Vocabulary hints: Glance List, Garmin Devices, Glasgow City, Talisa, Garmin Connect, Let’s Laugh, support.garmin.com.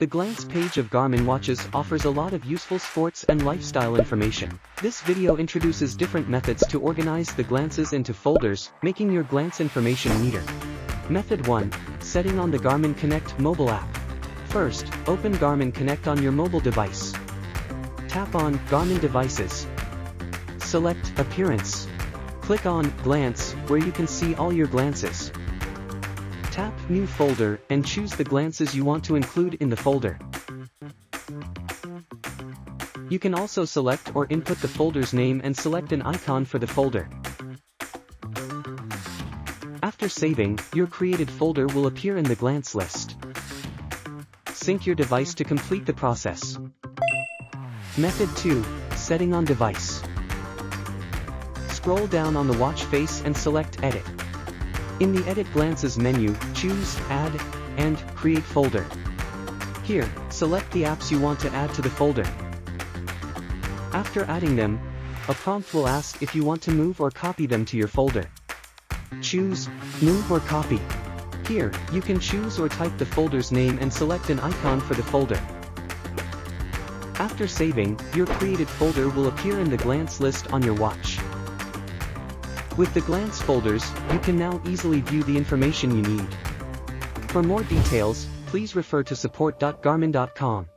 The glance page of Garmin watches offers a lot of useful sports and lifestyle information. This video introduces different methods to organize the glances into folders, making your glance information neater. Method 1. Setting on the Garmin Connect mobile app. First, open Garmin Connect on your mobile device. Tap on Garmin Devices. Select Appearance. Click on Glance, where you can see all your glances. Tap New Folder and choose the glances you want to include in the folder. You can also select or input the folder's name and select an icon for the folder. After saving, your created folder will appear in the glance list. Sync your device to complete the process. Method 2. Setting on device. Scroll down on the watch face and select Edit. In the Edit Glances menu, choose Add and Create Folder. Here, select the apps you want to add to the folder. After adding them, a prompt will ask if you want to move or copy them to your folder. Choose Move or Copy. Here, you can choose or type the folder's name and select an icon for the folder. After saving, your created folder will appear in the glance list on your watch. With the glance folders, you can now easily view the information you need. For more details, please refer to support.garmin.com.